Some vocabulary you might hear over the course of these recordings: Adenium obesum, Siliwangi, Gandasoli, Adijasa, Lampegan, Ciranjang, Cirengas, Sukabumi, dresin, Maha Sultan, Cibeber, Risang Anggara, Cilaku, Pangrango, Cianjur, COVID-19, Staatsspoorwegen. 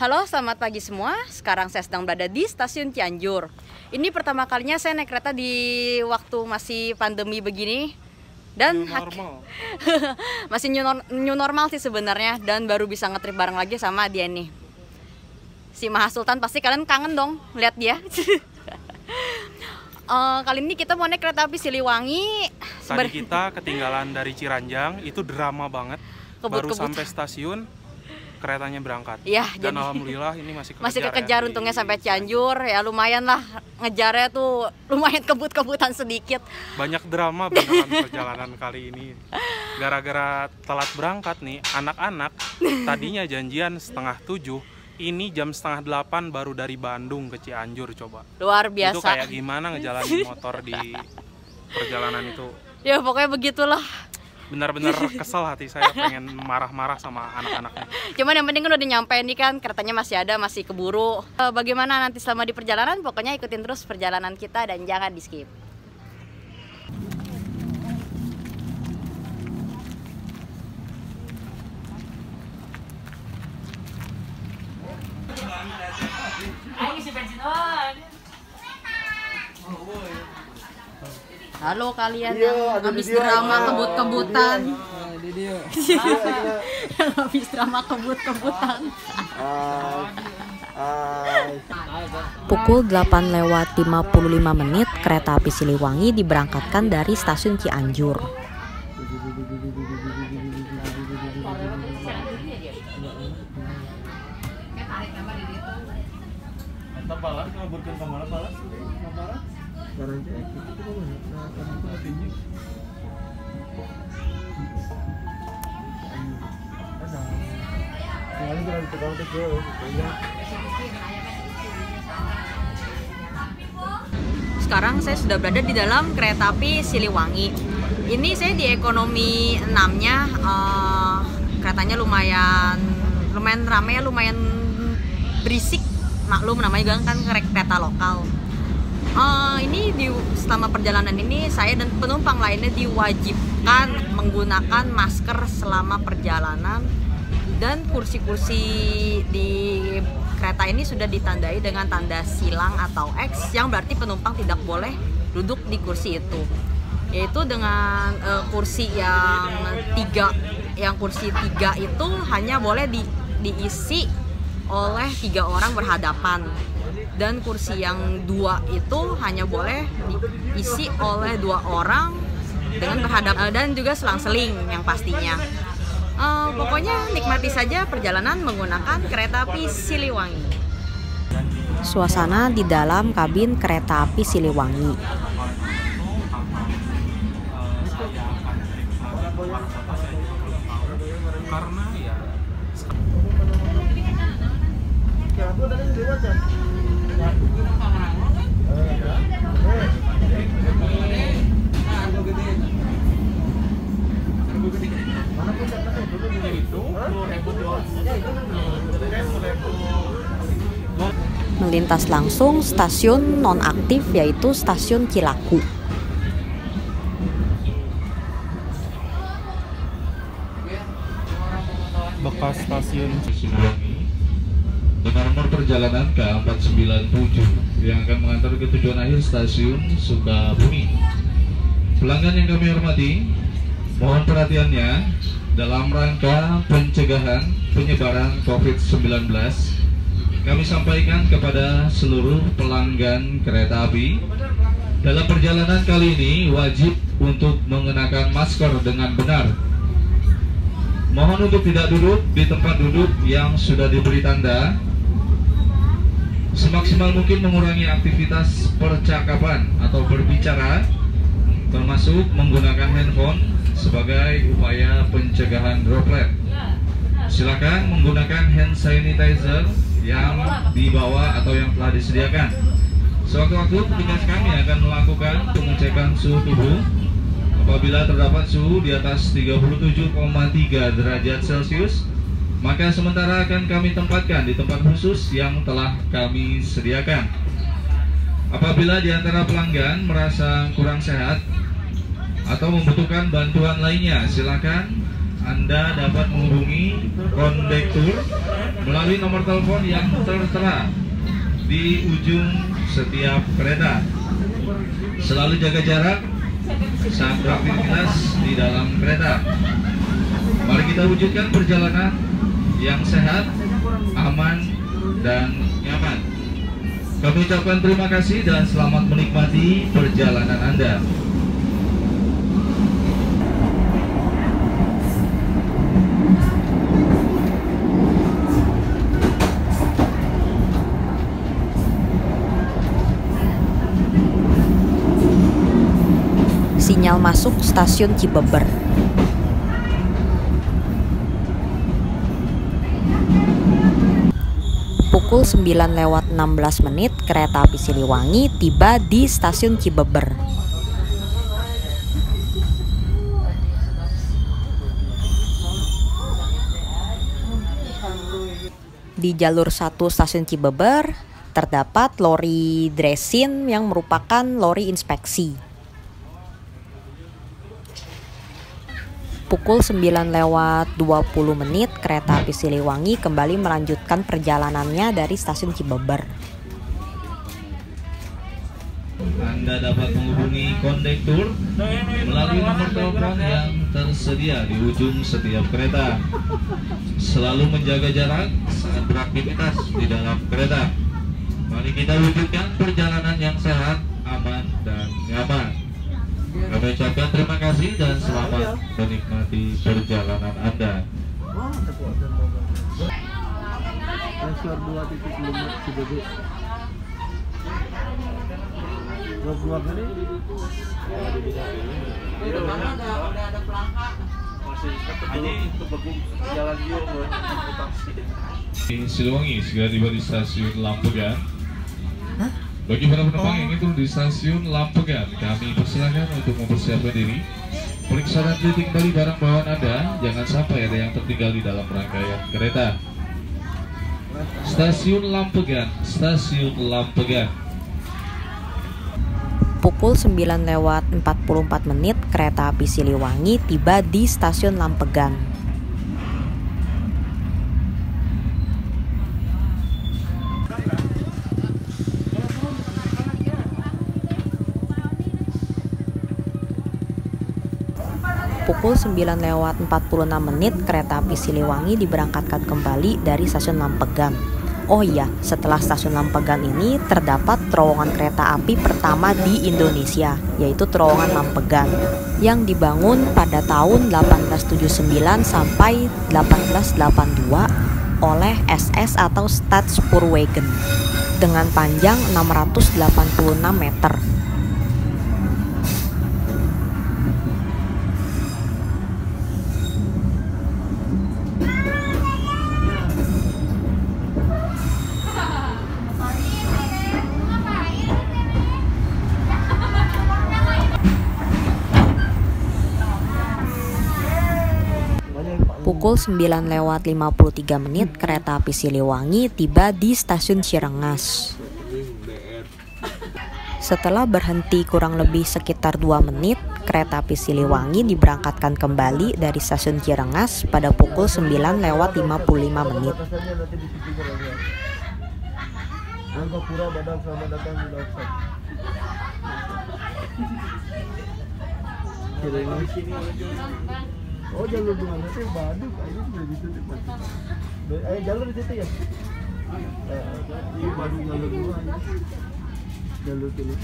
Halo, selamat pagi semua. Sekarang saya sedang berada di stasiun Cianjur. Ini pertama kalinya saya naik kereta di waktu masih pandemi begini. Dan new normal. Masih new normal sih sebenarnya. Dan baru bisa ngetrip bareng lagi sama dia nih, si Maha Sultan. Pasti kalian kangen dong lihat dia. Kali ini kita mau naik kereta api Siliwangi. Tadi kita ketinggalan dari Ciranjang. Itu drama banget. Baru sampai stasiun, keretanya berangkat. Ya, dan jadi, alhamdulillah ini masih kekejar ya, untungnya sampai Cianjur. Ya lumayan lah, ngejarnya tuh lumayan kebut-kebutan sedikit. Banyak drama beneran perjalanan kali ini. Gara-gara telat berangkat nih, anak-anak tadinya janjian setengah 7, ini jam setengah 8 baru dari Bandung ke Cianjur. Coba. Luar biasa. Itu kayak gimana ngejalanin motor di perjalanan itu. Ya pokoknya begitulah. Benar-benar kesel hati saya, pengen marah-marah sama anak-anaknya. Cuman yang penting kan udah nyampe nih kan, keretanya masih ada, masih keburu. Bagaimana nanti selama di perjalanan, pokoknya ikutin terus perjalanan kita dan jangan di skip. Halo kalian yang habis drama kebut-kebutan. Yang habis drama kebut-kebutan. Pukul 8:55, kereta api Siliwangi diberangkatkan dari stasiun Cianjur. Sekarang saya sudah berada di dalam kereta api Siliwangi. Ini saya di ekonomi 6-nya. Keretanya lumayan ramai, lumayan berisik. Maklum namanya kan kereta lokal. Ini selama perjalanan ini saya dan penumpang lainnya diwajibkan menggunakan masker selama perjalanan. Dan kursi-kursi di kereta ini sudah ditandai dengan tanda silang atau X, yang berarti penumpang tidak boleh duduk di kursi itu. Yaitu dengan kursi yang kursi tiga itu hanya boleh diisi oleh 3 orang berhadapan. Dan kursi yang 2 itu hanya boleh diisi oleh 2 orang dengan berhadapan, dan juga selang-seling yang pastinya. Pokoknya nikmati saja perjalanan menggunakan kereta api Siliwangi. Suasana di dalam kabin kereta api Siliwangi. Karena ya. Melintas langsung stasiun nonaktif, yaitu stasiun Cilaku. Bekas stasiun Siliwangi dengan nomor perjalanan K497 yang akan mengantar ke tujuan akhir stasiun Sukabumi. Pelanggan yang kami hormati, mohon perhatiannya dalam rangka pencegahan penyebaran COVID-19. Kami sampaikan kepada seluruh pelanggan kereta api, dalam perjalanan kali ini wajib untuk mengenakan masker dengan benar. Mohon untuk tidak duduk di tempat duduk yang sudah diberi tanda. Semaksimal mungkin mengurangi aktivitas percakapan atau berbicara, termasuk menggunakan handphone sebagai upaya pencegahan droplet. Silakan menggunakan hand sanitizer yang dibawa atau yang telah disediakan. Sewaktu-waktu petugas kami akan melakukan pengecekan suhu tubuh. Apabila terdapat suhu di atas 37,3 derajat Celcius, maka sementara akan kami tempatkan di tempat khusus yang telah kami sediakan. Apabila di antara pelanggan merasa kurang sehat atau membutuhkan bantuan lainnya, silakan Anda dapat menghubungi kondektur melalui nomor telepon yang tertera di ujung setiap kereta. Selalu jaga jarak saat beraktivitas di dalam kereta. Mari kita wujudkan perjalanan yang sehat, aman, dan nyaman. Kami ucapkan terima kasih dan selamat menikmati perjalanan Anda. Sinyal masuk stasiun Cibeber. Pukul 9:16 kereta api Siliwangi tiba di stasiun Cibeber. Di jalur 1 stasiun Cibeber terdapat lori dresin yang merupakan lori inspeksi. Pukul 9:20 kereta api Siliwangi kembali melanjutkan perjalanannya dari stasiun Cibeber. Anda dapat menghubungi kondektur melalui nomor telepon yang tersedia di ujung setiap kereta. Selalu menjaga jarak saat beraktivitas di dalam kereta. Mari kita wujudkan perjalanan yang sehat, aman, dan nyaman. Kami ucapkan terima kasih dan selamat menikmati perjalanan Anda. Siliwangi segera tiba di stasiun Lampegan. Bagi para penumpang yang itu di stasiun Lampegan, kami persilakan untuk mempersiapkan diri. Periksa dan teliti kembali barang bawaan Anda, jangan sampai ada yang tertinggal di dalam rangkaian kereta. Stasiun Lampegan, stasiun Lampegan. Pukul 9:44 kereta api Siliwangi tiba di stasiun Lampegan. Pukul 9:46 kereta api Siliwangi diberangkatkan kembali dari stasiun Lampegan. Oh iya, setelah stasiun Lampegan ini terdapat terowongan kereta api pertama di Indonesia, yaitu terowongan Lampegan yang dibangun pada tahun 1879 sampai 1882 oleh SS atau Staatsspoorwegen dengan panjang 686 meter. Pukul 9:53 kereta api Siliwangi tiba di stasiun Cirengas. Setelah berhenti kurang lebih sekitar 2 menit, kereta api Siliwangi diberangkatkan kembali dari stasiun Cirengas pada pukul 9:55. Oh, jalur gimana sih? Baduk, akhirnya sudah gitu deh. Jalur di situ ya? Iya, baduk jalur dua aja. Jalur pilih.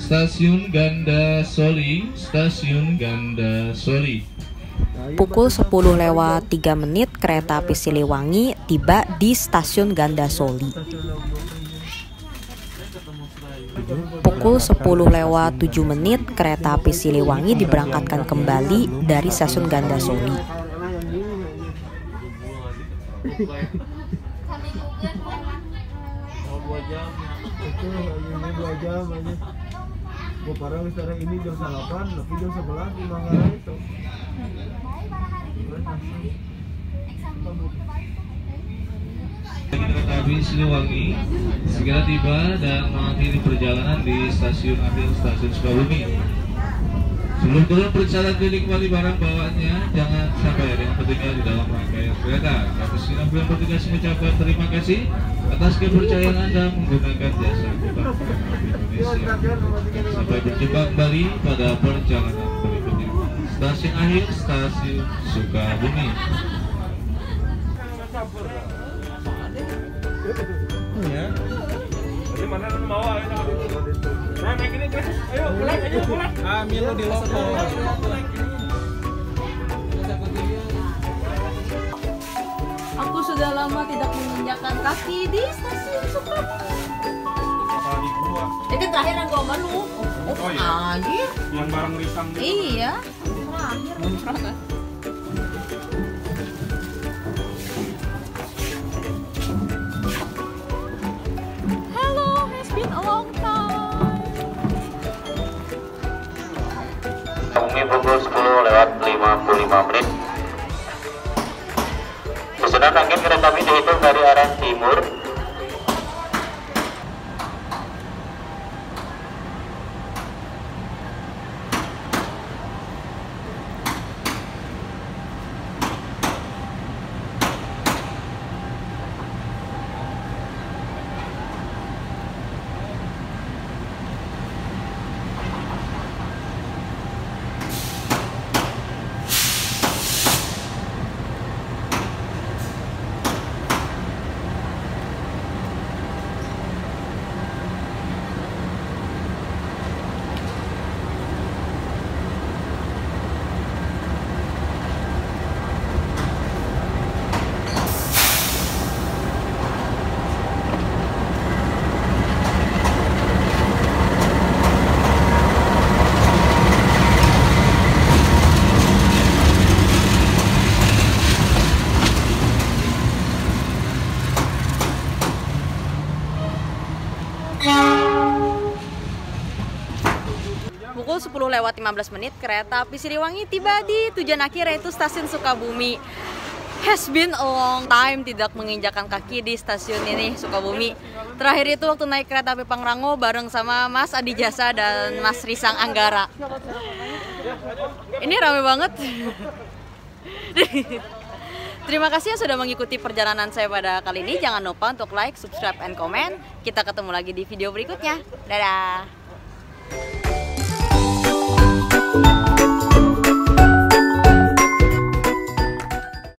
Stasiun Gandasoli, stasiun Gandasoli. Pukul 10:03 kereta api Siliwangi tiba di stasiun Gandasoli. Pukul 10:07 kereta api Siliwangi diberangkatkan kembali dari stasiun Gandasoli. Kereta api Siliwangi segera tiba dan mengakhiri perjalanan di stasiun Sukabumi. Sebelum turun periksa keliling wali barang bawaannya, jangan sampai ada yang tertinggal di dalam rangkaian kereta. Atas nama petugas mengucapkan terima kasih atas kepercayaan Anda menggunakan jasa kereta Indonesia. Sampai berjumpa kembali pada perjalanan berikutnya. Stasiun akhir, Stasiun Sukabumi. Mana mau ayo naik ini guys, ayo pulang, ayo pulang. Milo di lokal. Aku sudah lama tidak menginjakan kaki di stasiun Sukabumi. Apalagi gua. Itu terakhir yang gua sama lu. Oh iya. Yang bareng Risang. Iya. Terakhir. Muncrat kan. Bumi pukul 10:55. Susunan rangkaian kereta api dihitung dari arah timur. Pukul 10:15, kereta api Siliwangi tiba di tujuan akhir, yaitu stasiun Sukabumi. Has been a long time tidak menginjakan kaki di stasiun ini, Sukabumi. Terakhir itu waktu naik kereta api Pangrango bareng sama Mas Adijasa dan Mas Risang Anggara. Ini rame banget. Terima kasih yang sudah mengikuti perjalanan saya pada kali ini. Jangan lupa untuk like, subscribe, and comment. Kita ketemu lagi di video berikutnya. Dadah!